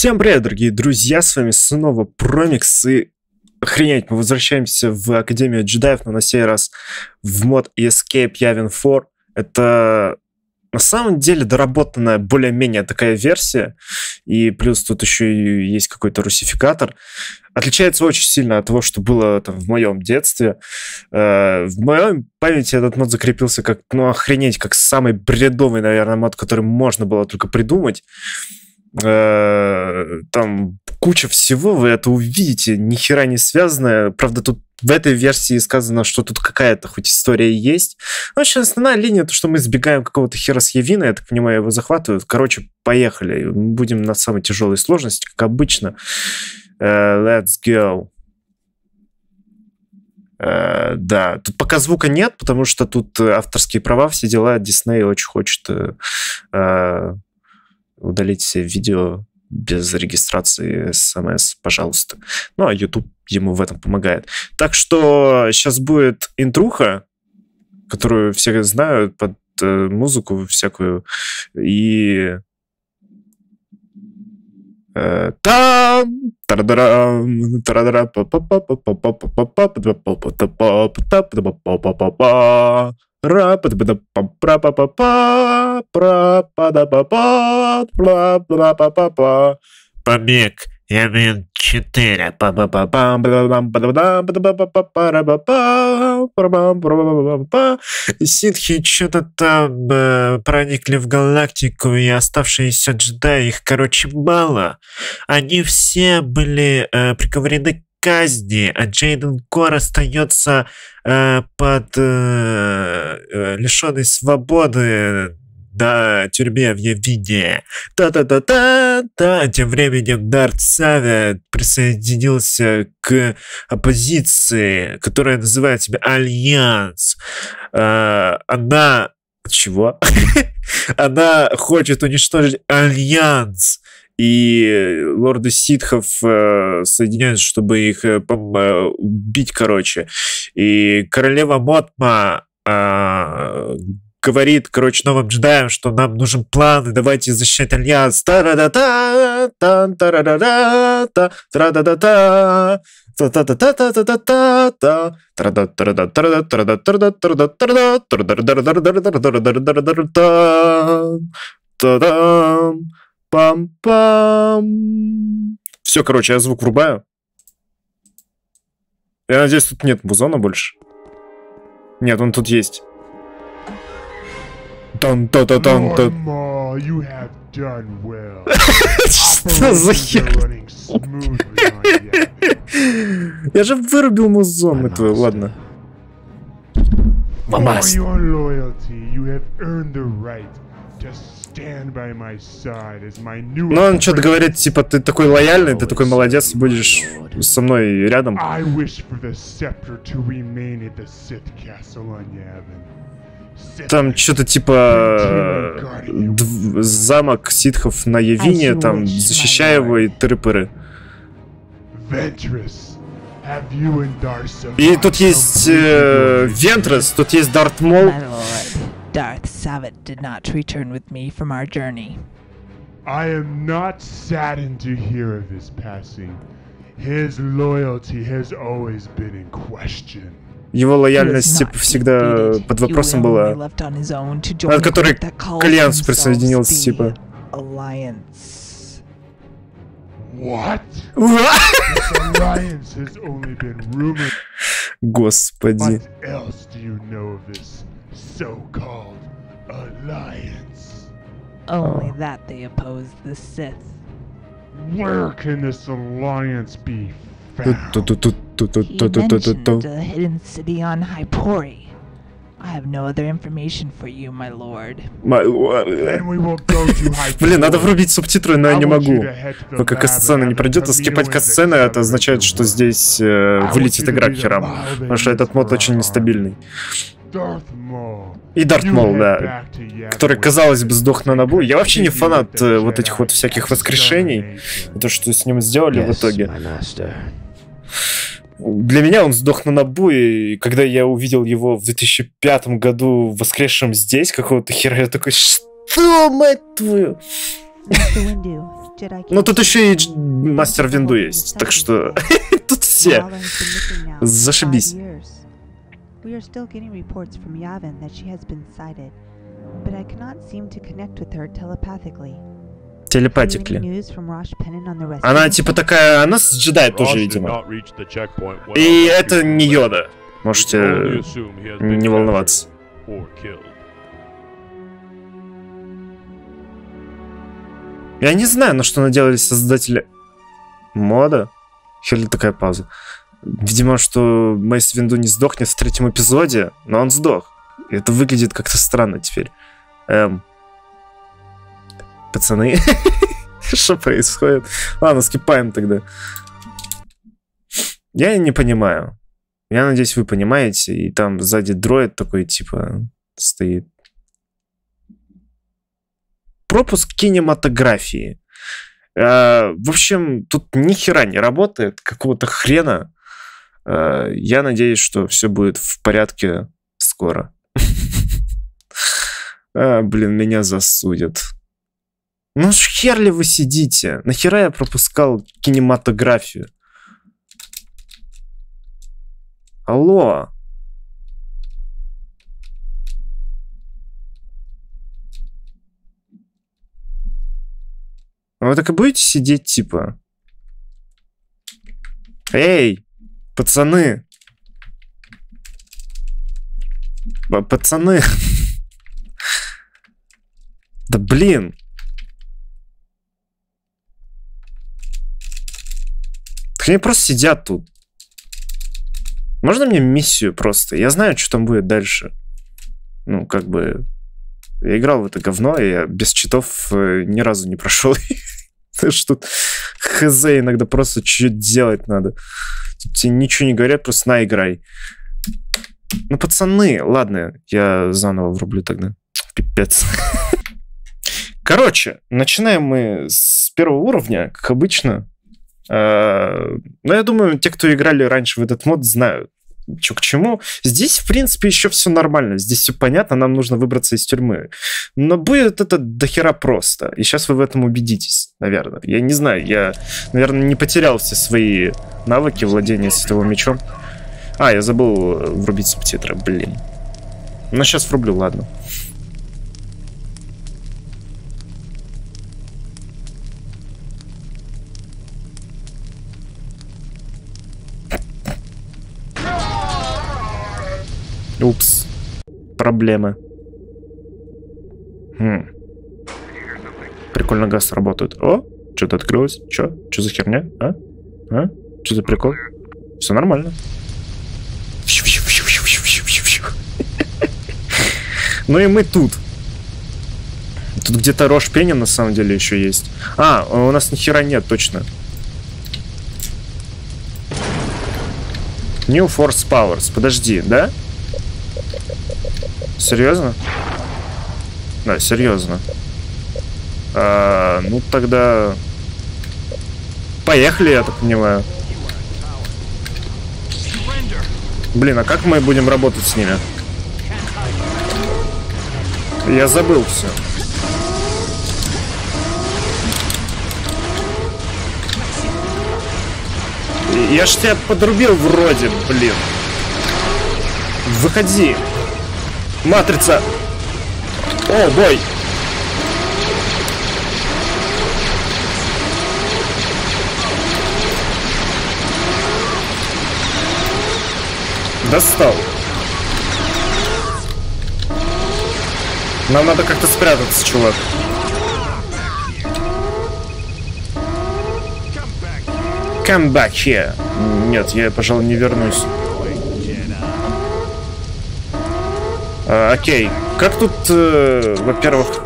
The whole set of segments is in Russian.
Всем привет, дорогие друзья, с вами снова Promix, и охренеть, мы возвращаемся в Академию джедаев, но на сей раз в мод Escape Yavin 4. Это на самом деле доработанная более-менее такая версия, и плюс тут еще и есть какой-то русификатор. Отличается очень сильно от того, что было там в моем детстве. В моей памяти этот мод закрепился как, ну охренеть, как самый бредовый, наверное, мод, который можно было только придумать. Там куча всего, вы это увидите, ни хера не связанное. Правда, тут в этой версии сказано, что тут какая-то хоть история есть. Но вообще основная линия, то, что мы избегаем какого-то хера с Явина, я так понимаю, его захватывают. Короче, поехали. Будем на самой тяжелой сложности, как обычно. Let's go. Да, тут пока звука нет, потому что тут авторские права, все дела. Дисней очень хочет удалить видео без регистрации смс, пожалуйста. Ну, а YouTube ему в этом помогает. Так что сейчас будет интруха, которую все знают, под музыку всякую. И... Пробег Явин 4. Ситхи что-то там проникли в галактику, и оставшиеся джедаи, их, короче, мало. Они все были приговорены к казни, а Джейден Кор остается лишенной свободы на тюрьме в Явине. Тем временем Дарт Сави присоединился к оппозиции, которая называет себя Альянс. Она... Чего? Она хочет уничтожить Альянс. И лорды ситхов соединяются, чтобы их убить, короче. И королева Мотма говорит, короче, новым джедаям, что нам нужен план, и давайте защищать Альянс. Пам-пам. Все, короче, я звук врубаю. Я надеюсь, тут нет музона больше. Нет, он тут есть. Что за хер? Я же вырубил музон этого, ладно. Мамас. Но он что-то говорит, типа, ты такой лояльный, ты такой молодец, будешь со мной рядом. Там что-то типа замок ситхов на Явине, там защищай его и тыры-пыры. И тут есть Вентрес, тут есть Дарт Мол. Darth Savate did not return with me from our journey. I am not saddened to hear of his passing. His loyalty has always been in question. Его лояльность типа всегда под вопросом была, от которой к Альянсу присоединился типа. What? Alliance has only been rumored. Господи. What else do you know of this so-called alliance? Only that they oppose the Sith. Where can this alliance be found? He mentioned a hidden city on Hypori. I have no other information for you, my lord. Блин, надо врубить субтитры, но я не могу. Пока кассцена не пройдет, а скипать кассцены, это означает, что здесь вылетит игра к херам. Потому что этот мод очень нестабильный. И Дарт Мол, да, который, казалось бы, сдох на Набу. Я вообще не фанат вот этих вот всяких воскрешений. То, что с ним сделали в итоге. Для меня он сдох на Набу, и когда я увидел его в 2005 году воскресшим здесь, какого-то хера, я такой, что, мать твою? Ну тут еще и мастер Винду есть, так что тут все. Зашибись. Телепатикли. Она типа такая, она с джедай тоже, видимо. И это не Йода. Можете не волноваться. Я не знаю, на что наделали создатели мода. Херли такая пауза. Видимо, что Мейс Винду не сдохнет в 3-м эпизоде, но он сдох. И это выглядит как-то странно теперь. Пацаны, что происходит? Ладно, скипаем тогда. Я не понимаю. Я надеюсь, вы понимаете. И там сзади дроид такой, типа, стоит. Пропуск кинематографии. В общем, тут ни хера не работает. Какого-то хрена. Я надеюсь, что все будет в порядке скоро. Блин, меня засудят. Ну ж хер ли вы сидите? Нахера я пропускал кинематографию? Алло. Вы так и будете сидеть, типа? Эй, пацаны. Пацаны. Да блин. Так они просто сидят тут. Можно мне миссию просто? Я знаю, что там будет дальше. Ну, как бы... Я играл в это говно, и я без читов ни разу не прошел. Что тут хз, иногда просто чуть-чуть делать надо. Тут тебе ничего не говорят, просто на, играй. Ну, пацаны, ладно, я заново врублю тогда. Пипец. Короче, начинаем мы с 1-го уровня, как обычно. Но я думаю, те, кто играли раньше в этот мод, знают, что к чему. Здесь, в принципе, еще все нормально. Здесь все понятно, нам нужно выбраться из тюрьмы. Но будет это дохера просто. И сейчас вы в этом убедитесь, наверное. Я не знаю, я, наверное, не потерял все свои навыки владения световым мечом. А, я забыл врубить субтитры, блин. Но сейчас врублю, ладно. Упс. Проблемы. Прикольно, газ работает. О, что-то открылось. Че? Че за херня? А? А? Че за прикол? Все нормально. Ну и мы тут. Тут где-то Рош Пенин на самом деле еще есть. А, у нас ни хера нет, точно. New Force Powers. Подожди, да? Серьезно? Да, серьезно. Ну тогда... Поехали, я так понимаю. Блин, а как мы будем работать с ними? Я забыл все. Я ж тебя подрубил вроде, блин. Выходи. Матрица. О, бой. Достал. Нам надо как-то спрятаться, чувак. Come back here. Нет, я, пожалуй, не вернусь. Окей, как тут, во-первых...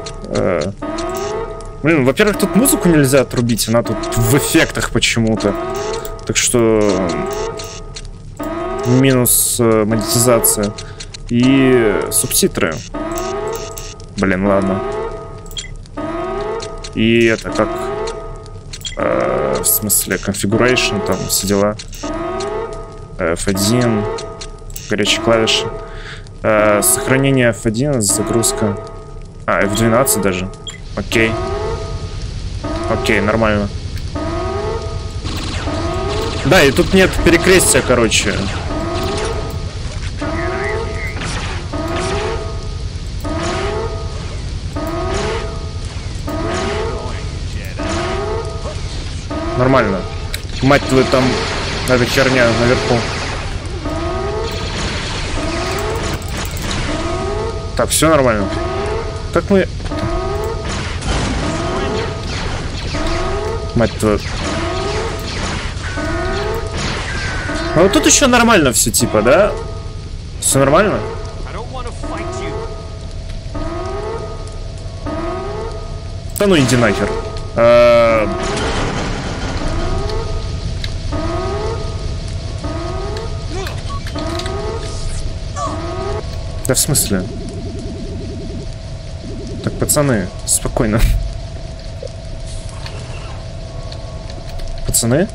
Блин, во-первых, тут музыку нельзя отрубить, она тут в эффектах почему-то. Так что... Минус монетизация. И субтитры. Блин, ладно. И это как... в смысле, configuration, там все дела. F1, горячие клавиши. Сохранение F1, загрузка. А, F12 даже. Окей. Окей, нормально. Да, и тут нет перекрестия, короче. Нормально. Мать твою, там эта черня наверху. Так, все нормально. Как мы... Мать твою. А вот тут еще нормально все, типа, да? Все нормально? Да ну иди нахер. Да в смысле? Так, пацаны, спокойно. Пацаны?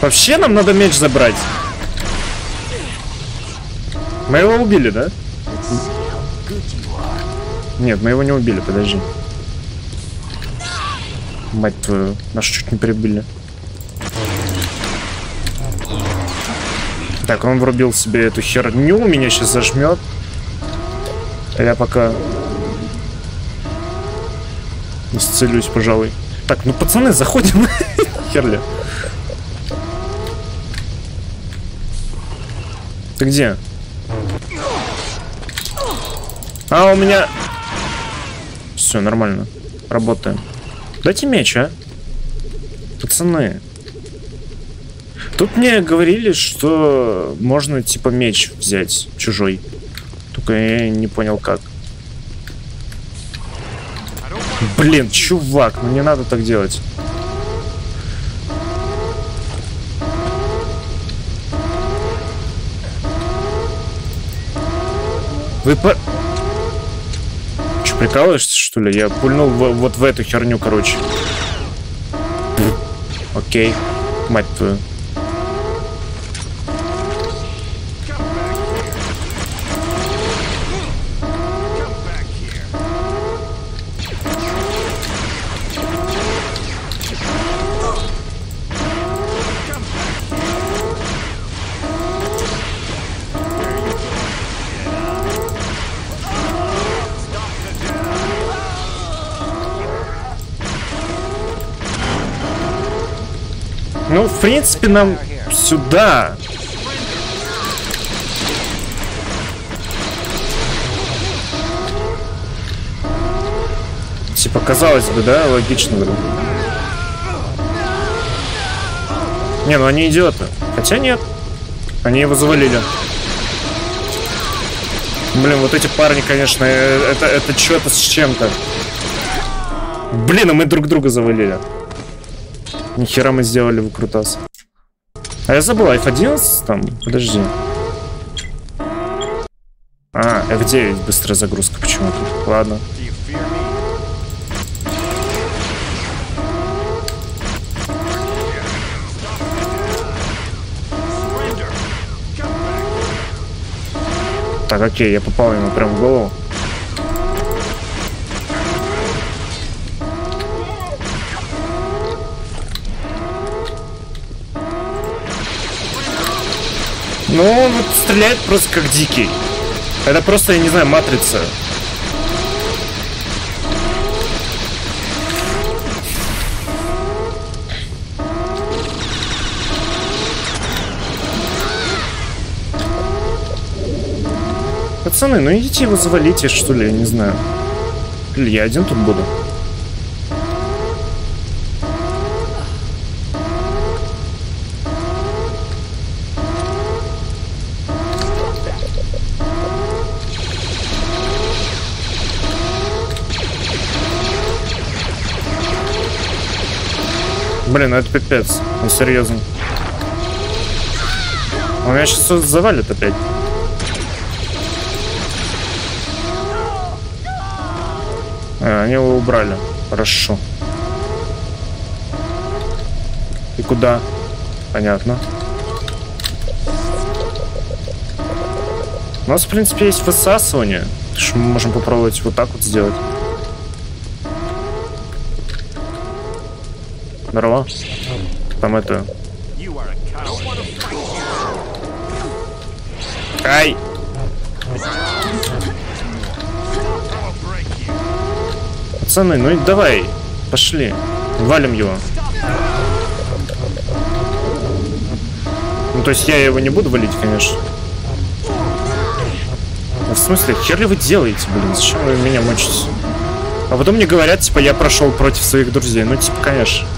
Вообще нам надо меч забрать. Мы его убили, да? Нет, мы его не убили, подожди. Мать твою, нас чуть не прибили. Так, он врубил себе эту херню, меня сейчас зажмет. Я пока исцелюсь, пожалуй. Так, ну пацаны, заходим. Херли. Ты где? А, у меня... Все, нормально. Работаем. Дайте меч, а? Пацаны. Тут мне говорили, что можно, типа, меч взять чужой. Только я не понял, как. Блин, чувак, ну не надо так делать. Вы по... Че, прикалываешься, что ли? Я пульнул вот в эту херню, короче. Окей. Мать твою. Ну, в принципе, нам сюда. Типа, казалось бы, да, логично. Не, ну они идиоты. Хотя нет. Они его завалили. Блин, вот эти парни, конечно, это что-то с чем-то. Блин, а мы друг друга завалили. Нихера мы сделали выкрутас. А я забыл, F11 там? Подожди. А, F9 быстрая загрузка почему-то. Ладно. Так, окей, я попал ему прям в голову. Ну, он вот стреляет просто как дикий. Это просто, я не знаю, матрица. Пацаны, ну идите его завалите, что ли, я не знаю. Или я один тут буду. Блин, это пипец, ну серьезно. Он меня сейчас завалит опять. Они его убрали, хорошо. И куда? Понятно. У нас, в принципе, есть высасывание. Мы можем попробовать вот так вот сделать. Здорово. Там это... Ай! Пацаны, ну и давай. Пошли. Валим его. Ну, то есть я его не буду валить, конечно. Ну, в смысле, хер ли вы делаете, блин? Зачем вы меня мучите? А потом мне говорят, типа, я прошел против своих друзей. Ну, типа, конечно.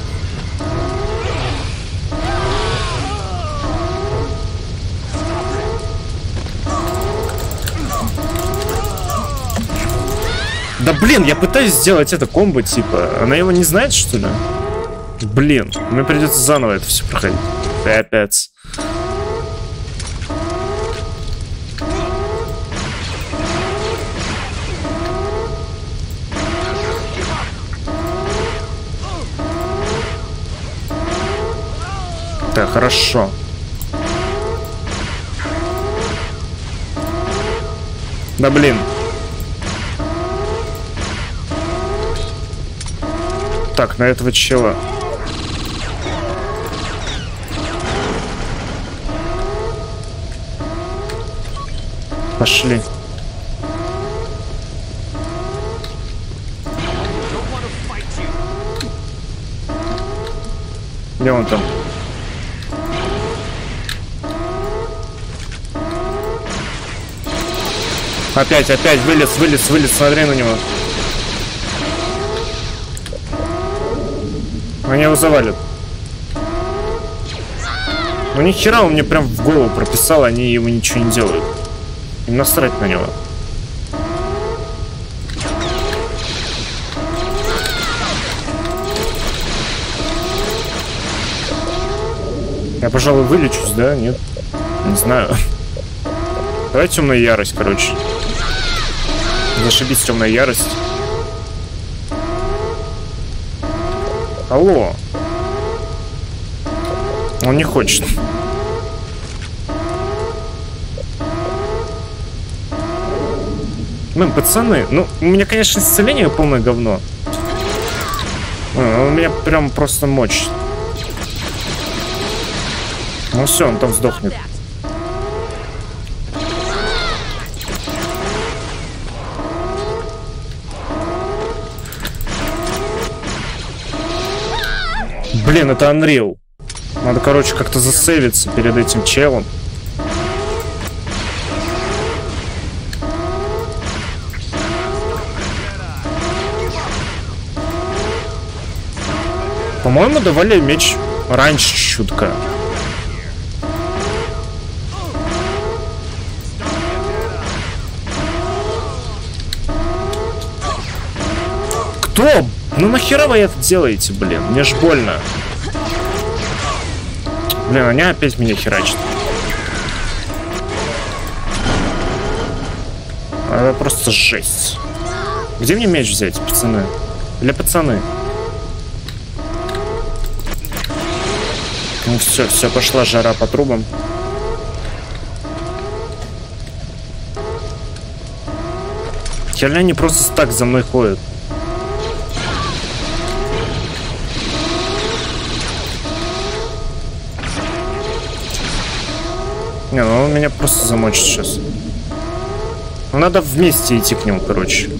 Да блин, я пытаюсь сделать это комбо, типа. Она его не знает, что ли? Блин, мне придется заново это все проходить. Опять. Так, хорошо. Да блин. Так, на этого чела. Пошли. Где он там? Опять, вылез, смотри на него. Они его завалят. Ну ни хера, он мне прям в голову прописал, они ему ничего не делают. Им насрать на него. Я, пожалуй, вылечусь, да? Нет? Не знаю. Давай темная ярость, короче. Зашибись, темная ярость. Алло. Он не хочет. Блин, пацаны, ну, у меня, конечно, исцеление полное говно. Он меня прям просто мочит. Ну все, он там сдохнет. Блин, это Unreal. Надо, короче, как-то засейвиться перед этим челом. По-моему, давали меч раньше чутка. Кто? Ну нахера вы это делаете, блин? Мне ж больно. Блин, они опять меня херачат. Это просто жесть. Где мне меч взять, пацаны? Или пацаны? Ну все, пошла жара по трубам. Херня не просто так за мной ходит. Не, ну он меня просто замочит сейчас. Надо вместе идти к нему, короче.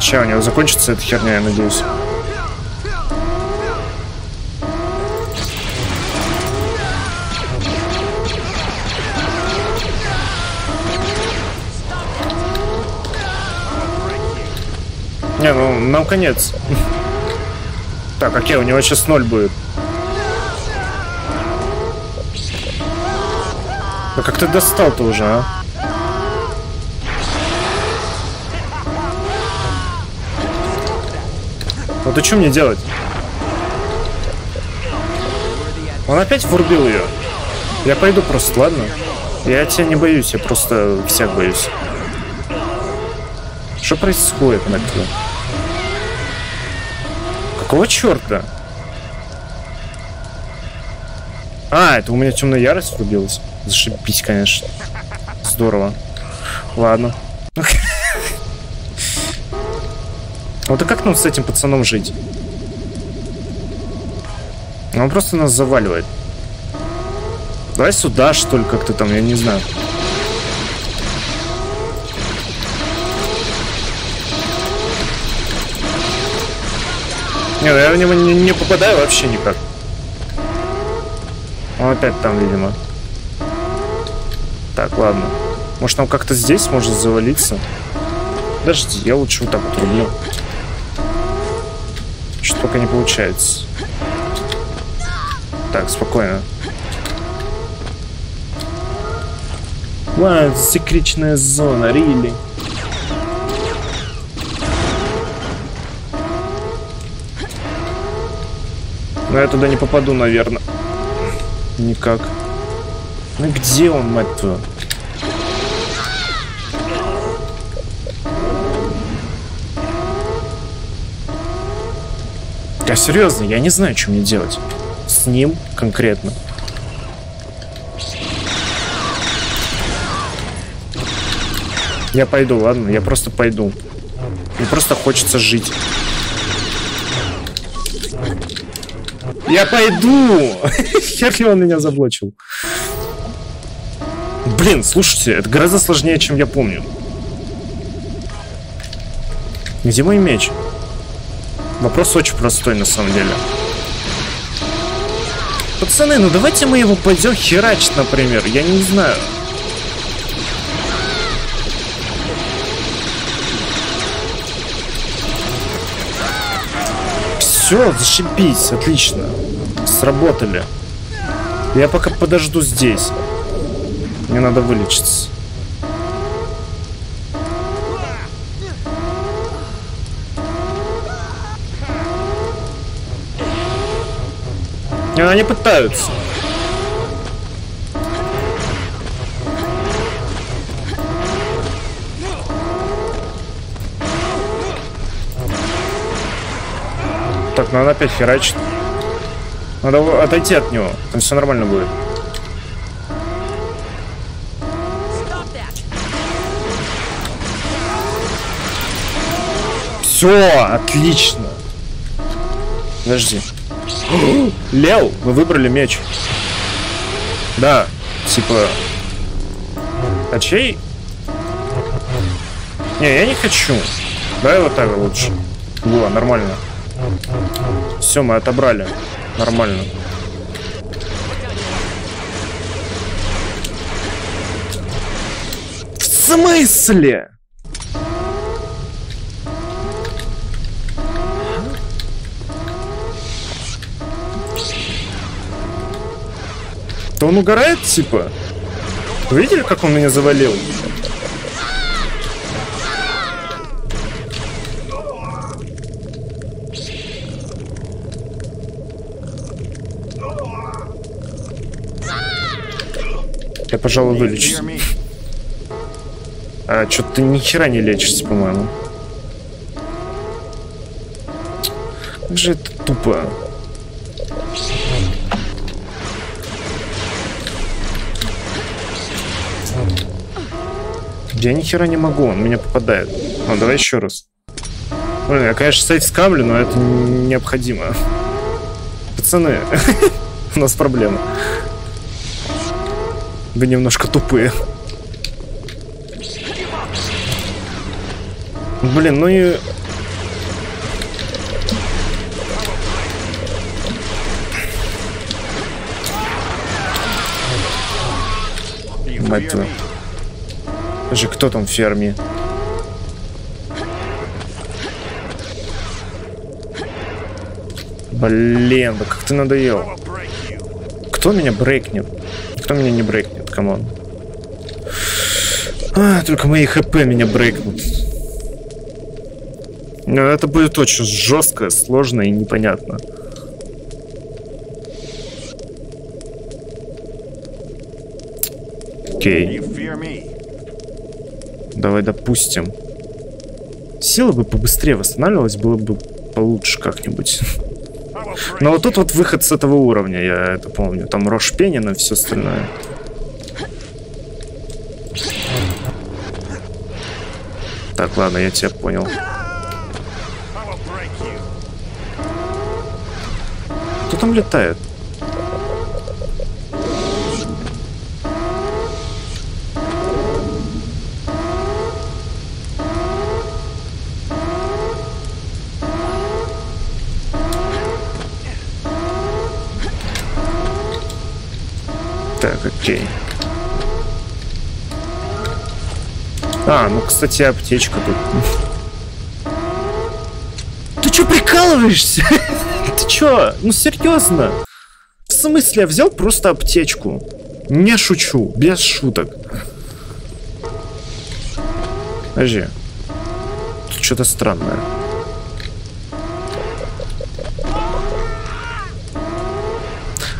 Сейчас у него закончится эта херня, я надеюсь. Не, ну, нам конец. Так, окей, у него сейчас 0 будет. Да как ты достал-то уже, а? Вот и что мне делать? Он опять врубил ее. Я пойду просто, ладно? Я тебя не боюсь, я просто всех боюсь. Что происходит, наконец? Какого черта? А, это у меня темная ярость врубилась. Зашибись, конечно. Здорово. Ладно. Вот и как нам с этим пацаном жить? Он просто нас заваливает. Давай сюда, что ли, как-то там, я не знаю. Не, я в него не попадаю вообще никак. Он опять там, видимо. Так, ладно. Может, нам как-то здесь может завалиться? Подожди, я лучше вот так вот рублю. Что-то пока не получается. Так, спокойно. Ладно, секретная зона, рили. Но я туда не попаду, наверное. Никак. Ну где он, мать твою? Я серьезно, я не знаю, что мне делать. С ним конкретно. Я пойду, ладно? Я просто пойду. Мне просто хочется жить. Я пойду! Хер ли он меня заблочил? Блин, слушайте, это гораздо сложнее, чем я помню. Где мой меч? Вопрос очень простой, на самом деле. Пацаны, ну давайте мы его пойдем херачить, например. Я не знаю. Все, зашибись, отлично. Сработали. Я пока подожду здесь. Мне надо вылечиться. Они пытаются. Так, надо опять херачить. Надо отойти от него. Там все нормально будет. Все, отлично. Подожди. Лел, мы выбрали меч. Да, типа. А чей? Не, я не хочу. Давай вот так лучше. Было нормально. Все, мы отобрали. Нормально. В смысле? Да он угорает, типа? Вы видели, как он меня завалил? Я, пожалуй, вылечусь. А, что-то ты ни хера не лечишься, по-моему. Как же это тупо. Я ни хера не могу, он меня попадает. Ну, давай еще раз. Блин, я, конечно, сайт скамлю, но это необходимо. Пацаны, у нас проблема. Вы немножко тупые. Блин, ну и... Мать твою. Скажи, кто там в ферме? Блин, да как ты надоел. Кто меня брейкнет? Кто меня не брейкнет, камон. А, только мои хп меня брейкнут. Но это будет очень жестко, сложно и непонятно. Окей. Давай, допустим. Сила бы побыстрее восстанавливалась, было бы получше как-нибудь. Но вот тут вот выход с этого уровня, я это помню. Там Рош Пенин и все остальное. Так, ладно, я тебя понял. Кто там летает? Так, окей. А, ну, кстати, аптечка тут. Ты чё прикалываешься? Ты чё? Ну, серьезно? В смысле, я взял просто аптечку. Не шучу, без шуток. Подожди. Тут что-то странное.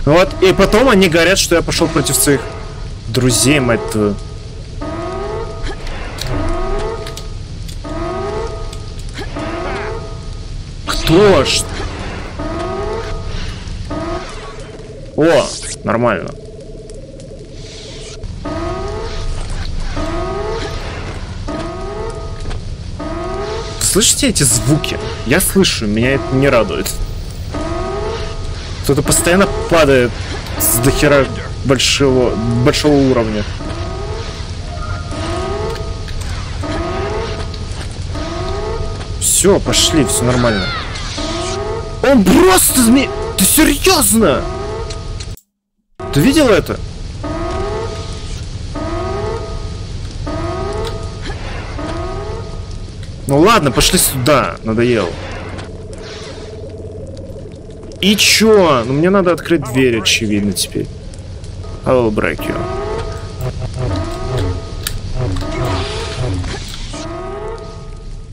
Вот, и потом они говорят, что я пошел против своих друзей, мать твою. Кто ж? О, нормально. Слышите эти звуки? Я слышу, меня это не радует. Кто-то постоянно падает с дохера большого уровня. Все, пошли, все нормально. Он просто змей... Ты серьезно? Ты видел это? Ну ладно, пошли сюда. Надоело. И чё? Ну мне надо открыть дверь, очевидно, теперь. I will break you.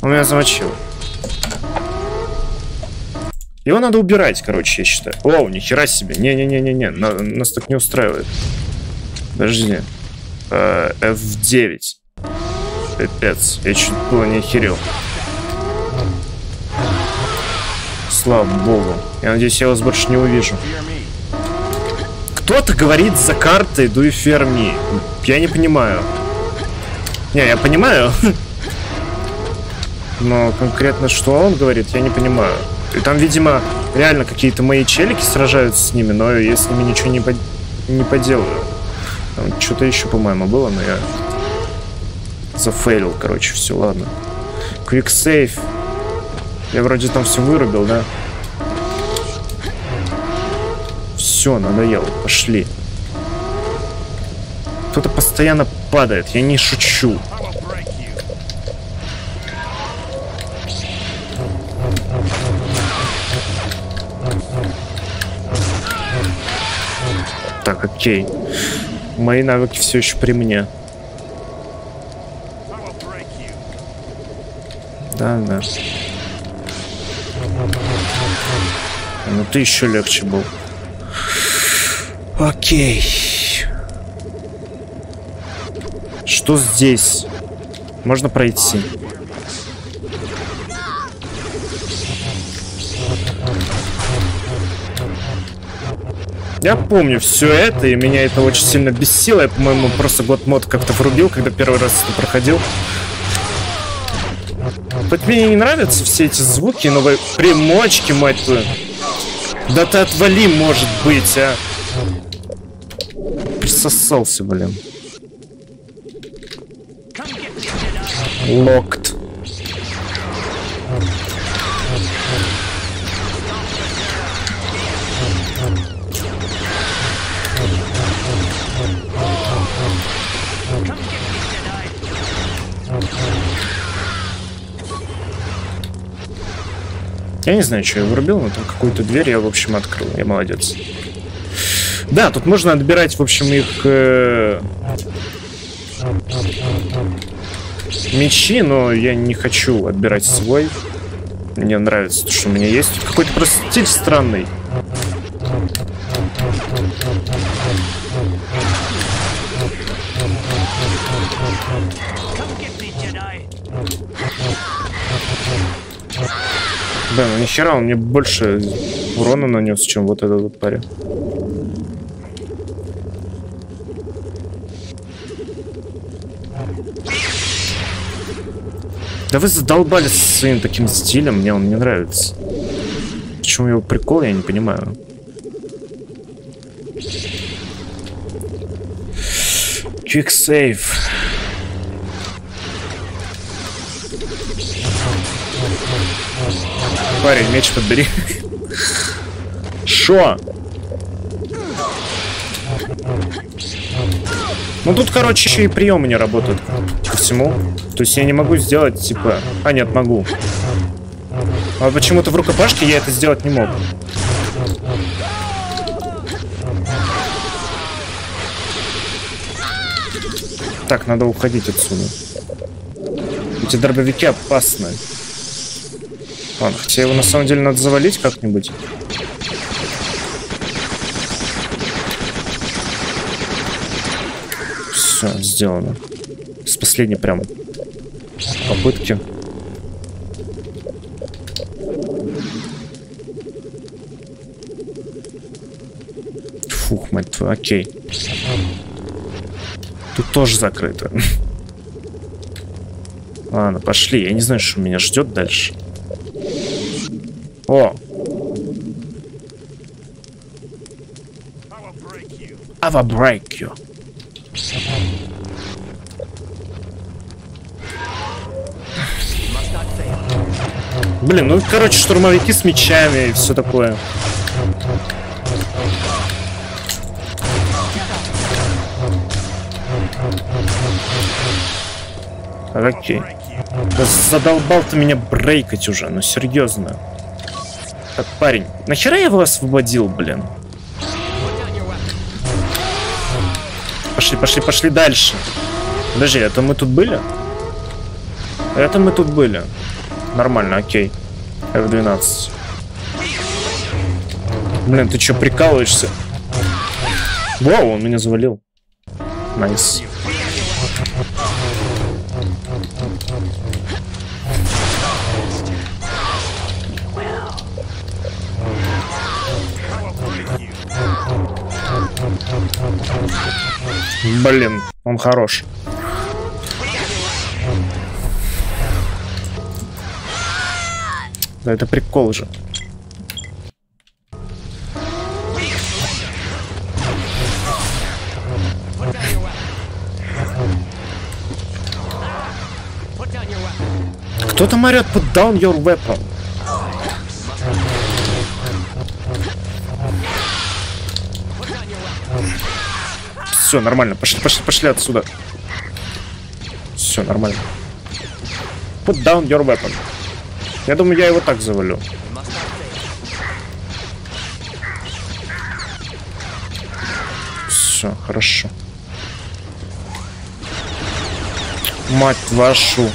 Он меня замочил. Его надо убирать, короче, я считаю. О, нихера себе. Не-не-не-не-не. Нас так не устраивает. Подожди. F9. Пипец. Я чуть было не охерел. Слава богу. Я надеюсь, я вас больше не увижу. Кто-то говорит за картой do ферми. Я не понимаю. Не, я понимаю. Но конкретно, что он говорит, я не понимаю. И там, видимо, реально какие-то мои челики сражаются с ними, но я с ними ничего не поделаю. Что-то еще, по-моему, было, но я зафейлил, короче, все, ладно. Quick save. Я вроде там все вырубил, да? Все, надоело, пошли. Кто-то постоянно падает, я не шучу. Так, окей. Мои навыки все еще при мне. Да. Ну ты еще легче был. Окей. Что здесь? Можно пройти. Я помню все это, и меня это очень сильно бесило. Я, по-моему, просто год-мод как-то врубил, когда первый раз это проходил. Хоть мне не нравятся все эти звуки, новые примочки, мать твою. Да ты отвали, может быть, а. Присосался, блин. Локт. Я не знаю, что я вырубил, но там какую-то дверь я, в общем, открыл. Я молодец. Да, тут можно отбирать, в общем, их мечи, но я не хочу отбирать свой. Мне нравится то, что у меня есть. Тут какой-то просто стиль странный. Да, ну нихера, он мне больше урона нанес, чем вот этот вот парень. Да вы задолбались со своим таким стилем, мне он не нравится. Почему его прикол, я не понимаю. Quick save. Парень, меч подбери. Шо? Ну тут, короче, еще и приемы не работают ко всему. То есть я не могу сделать, типа... А, нет, могу. А почему-то в рукопашке я это сделать не мог. Так, надо уходить отсюда. Эти дробовики опасны. Ладно, хотя его на самом деле надо завалить как-нибудь. Все, сделано. С последней прямо попытки. Фух, мать твою, окей. Тут тоже закрыто. Ладно, пошли. Я не знаю, что меня ждет дальше. О! I will break you. Блин, ну короче, штурмовики с мечами и все такое. Окей. Да задолбал ты меня брейкать уже, ну серьезно. Так, парень, нахера я его освободил, блин? Пошли, пошли, пошли дальше. Подожди, это мы тут были? Это мы тут были. Нормально, окей. F12. Блин, ты че прикалываешься? Вау, он меня завалил. Найс. Блин, он хорош. Да это прикол же. Кто-то орёт, put down your weapon. Все, нормально, пошли, пошли, пошли отсюда. Все, нормально. Put down your weapon. Я думаю, я его так завалю. Все, хорошо. Мать вашу.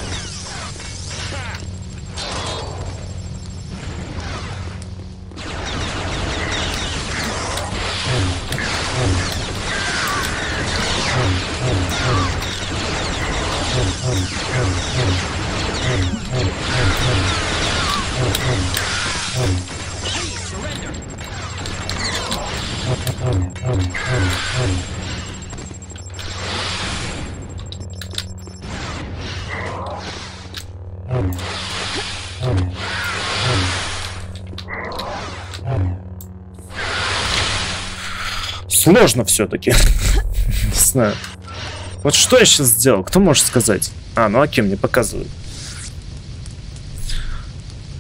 Сложно все-таки. Не знаю. Вот что я сейчас сделал? Кто может сказать? А, ну окей, мне показывают.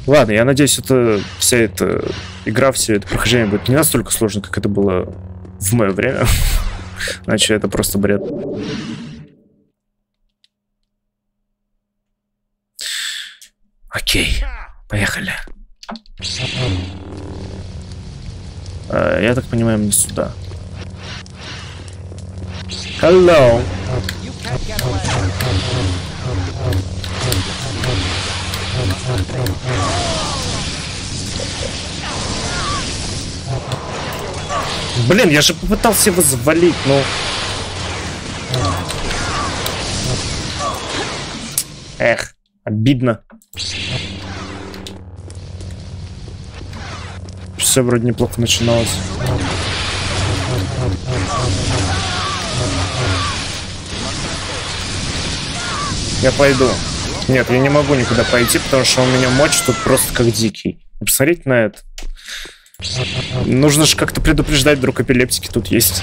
Ладно, я надеюсь, это вся эта игра, все это прохождение будет не настолько сложно, как это было в мое время. Иначе это просто бред. Окей, поехали. Я так понимаю, мне сюда. Hello. Блин, я же попытался его завалить, но... Эх, обидно. все вроде неплохо начиналось. Я пойду. Нет, я не могу никуда пойти, потому что у меня мочь тут просто как дикий. Посмотрите на это. Нужно же как-то предупреждать, вдруг эпилептики тут есть.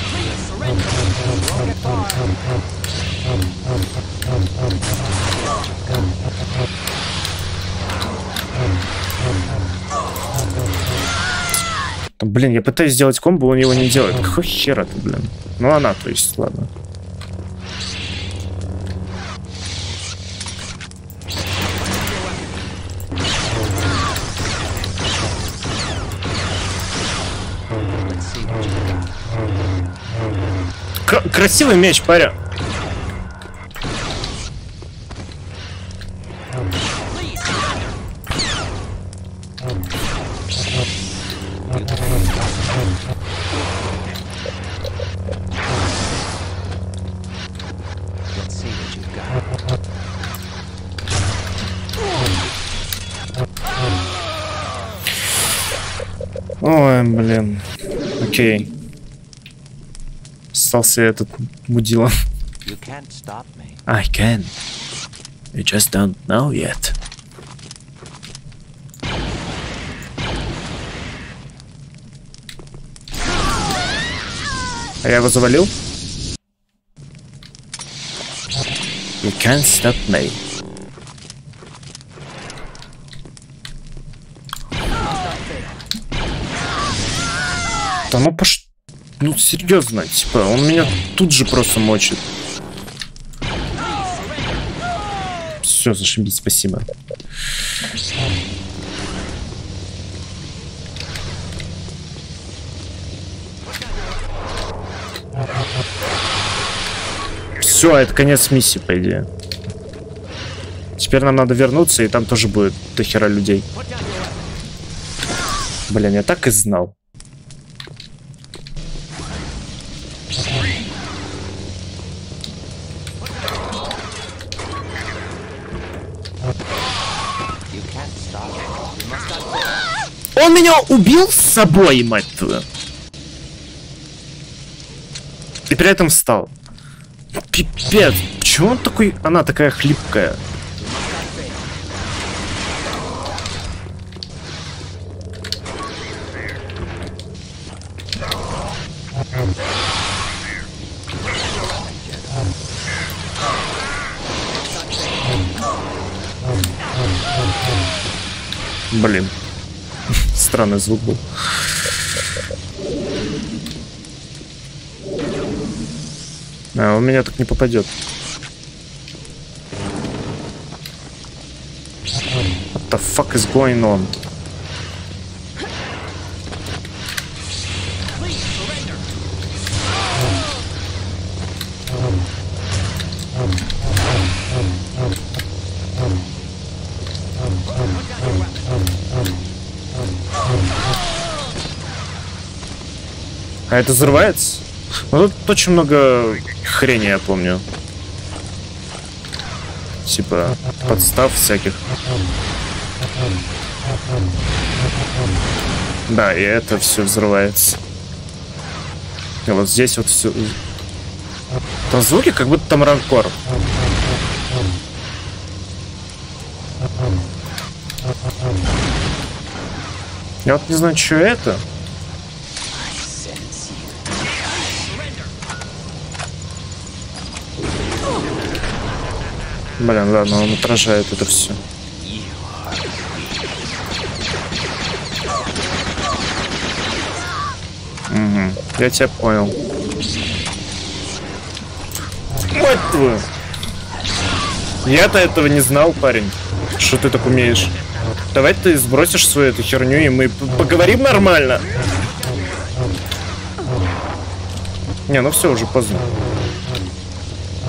Блин, я пытаюсь сделать комбо, он его не делает. Какой хер это, блин? Ну она, то есть, ладно. Красивый меч, паря. Ой, блин. Окей. Остался этот мудила. You can't stop me. I can. You just don't know yet. А я его завалил? You can't stop me. Да ну пош... Ну, серьезно, типа, он меня тут же просто мочит. Все, зашибись, спасибо. Все, это конец миссии, по идее. Теперь нам надо вернуться, и там тоже будет до хера людей. Блин, я так и знал. Он меня убил с собой, мать твою. И при этом встал. Пипец. Почему он такой... Она такая хлипкая. Блин. Странный звук был. А, он меня так не попадет. What the fuck is going on? А это взрывается? Ну тут очень много хрени, я помню. Типа подстав всяких. Да, и это все взрывается. И вот здесь вот все. Там звуки, как будто там ранкор. Я вот не знаю, что это. Блин, ладно, он отражает это все. Угу, я тебя понял. Вот твою! Я-то этого не знал, парень. Что ты так умеешь? Давай ты сбросишь свою эту херню, и мы поговорим нормально. Не, ну все, уже поздно.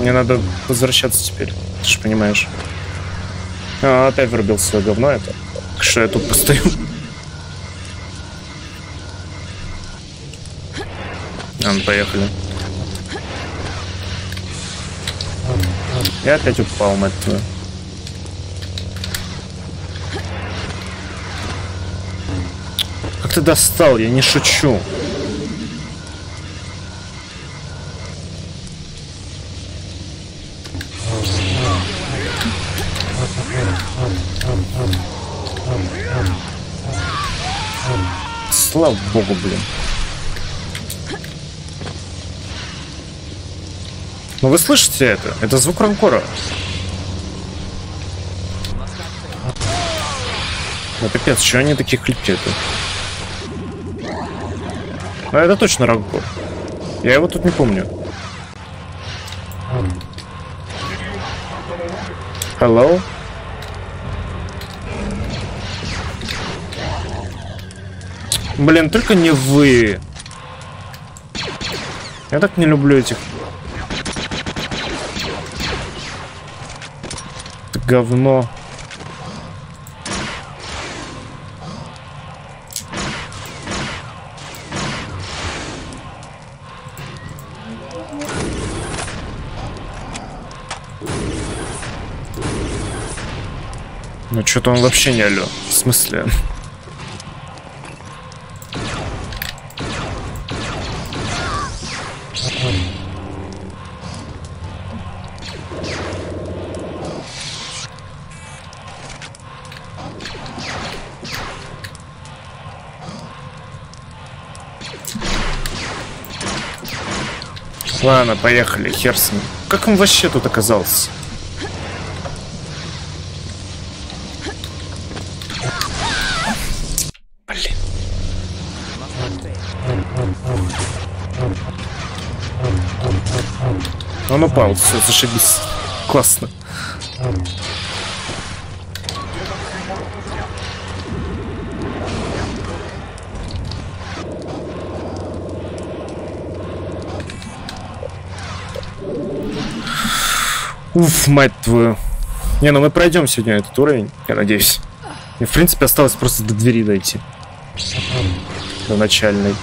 Мне надо возвращаться теперь. Ты же понимаешь. А, опять вырубил свое говно это. Что я тут постою? А, ну поехали. Я опять упал, мать твою. Как ты достал, я не шучу. Слава богу, блин. Ну вы слышите это? Это звук ранкора. Ну пипец, чего они таких клепетят? А это точно ранкор. Я его тут не помню. Hello? Блин, только не вы. Я так не люблю этих говно. Ну что-то он вообще не алё. В смысле? Ладно, поехали, хер с ним. Как он вообще тут оказался? Блин. Он упал, все, зашибись. Классно. Уф, мать твою. Не, ну мы пройдем сегодня этот уровень, я надеюсь. И в принципе осталось просто до двери дойти. До начальной.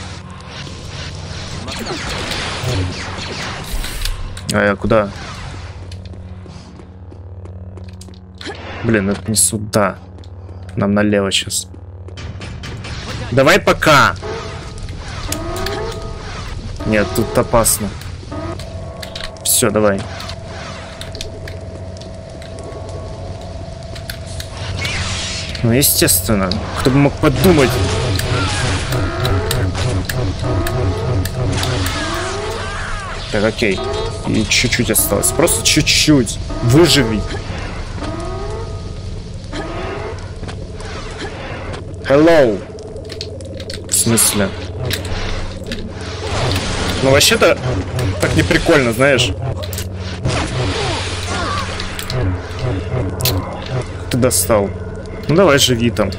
А я куда? Блин, это не сюда. Нам налево сейчас. Давай пока. Нет, тут опасно. Все, давай. Ну, естественно. Кто бы мог подумать. Так, окей. И чуть-чуть осталось. Просто чуть-чуть. Выживи. Hello. В смысле? Ну, вообще-то, так не прикольно, знаешь. Ты достал. Ну давай, живи там.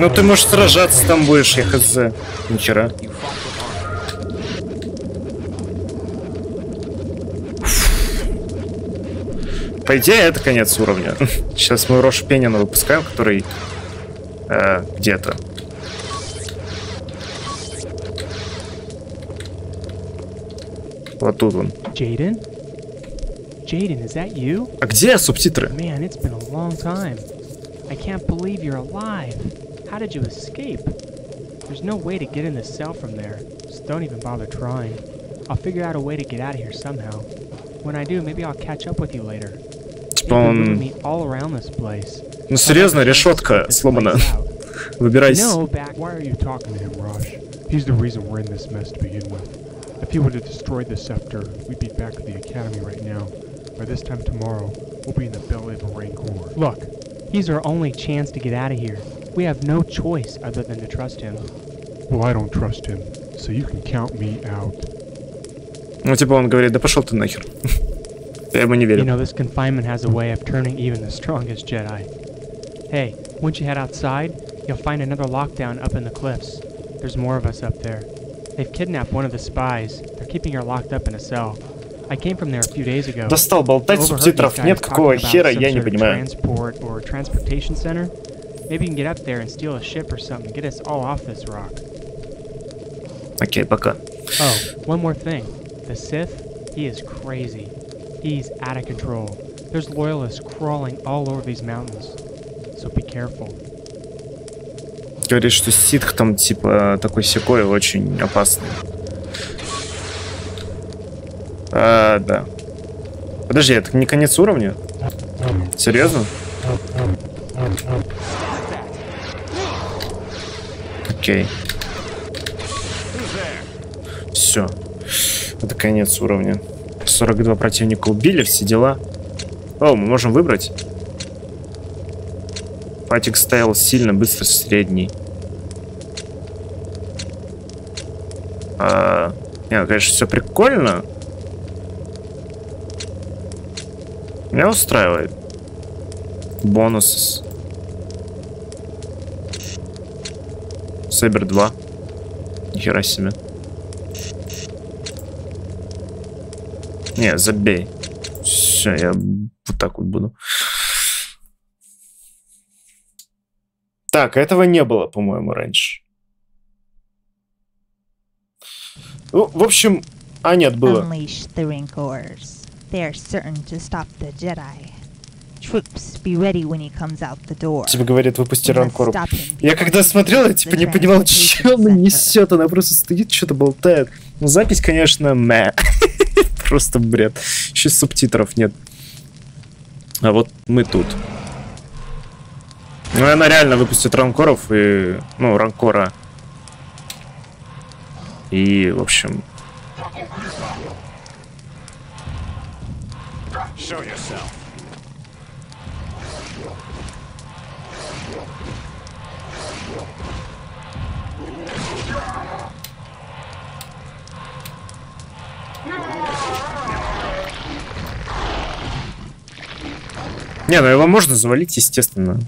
Ну ты можешь сражаться там будешь, я хз. Нихера. По идее, это конец уровня. Сейчас мы Рош Пенина выпускаем, который где-то. Вот тут он. Джейден? Джейден, это ты? А где субтитры? Man, it's been a long time. I can't believe you're alive. How did you escape? There's no way to get in the cell from there. Just don't even bother trying. I'll figure out a way to get out of here somehow. When I do, maybe I'll catch up with you later. Типа он... Ну серьезно, решетка сломана. Выбирайся. Why are you talking to him, Rosh? He's the reason we're in this mess to begin with. If he would have destroyed the scepter, we'd be back at the academy right now. By this time tomorrow, we'll be in the belly of a rancor. Look, he's our only chance to get out of here. We have no choice other than to trust him. Well, I don't trust him, so you can count me out. Ну типа он говорит, да пошел ты нахер. Я ему не верю. Достал болтать, субтитров нет, какого хера, я не понимаю. Окей, пока. Говорит, что ситх там типа такой секой очень опасный. А, да. Подожди, это не конец уровня? Серьезно? Окей. Все. Это конец уровня. 42 противника убили, все дела. О, мы можем выбрать. Патик стоял сильно, быстро, средний. А, не, конечно, все прикольно. Меня устраивает. Бонус. Сейбер 2. Нихера себе. Не, забей. Все, я вот так вот буду. Так, этого не было, по-моему, раньше. Ну, в общем, а нет, было. Тебе говорят, выпусти Ранкору. Я когда смотрел, я типа не понимал, что она несет. Она просто стоит, что-то болтает. Ну, запись, конечно, мэ. Просто бред. Еще субтитров нет. А вот мы тут. Ну, она реально выпустит ранкоров и... Ну, ранкора. И, в общем... Не, ну его можно завалить, естественно.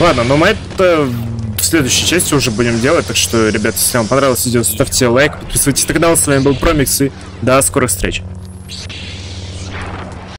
Ладно, но мы это в следующей части уже будем делать. Так что, ребят, если вам понравилось видео, ставьте лайк, подписывайтесь на канал. С вами был Promix и до скорых встреч.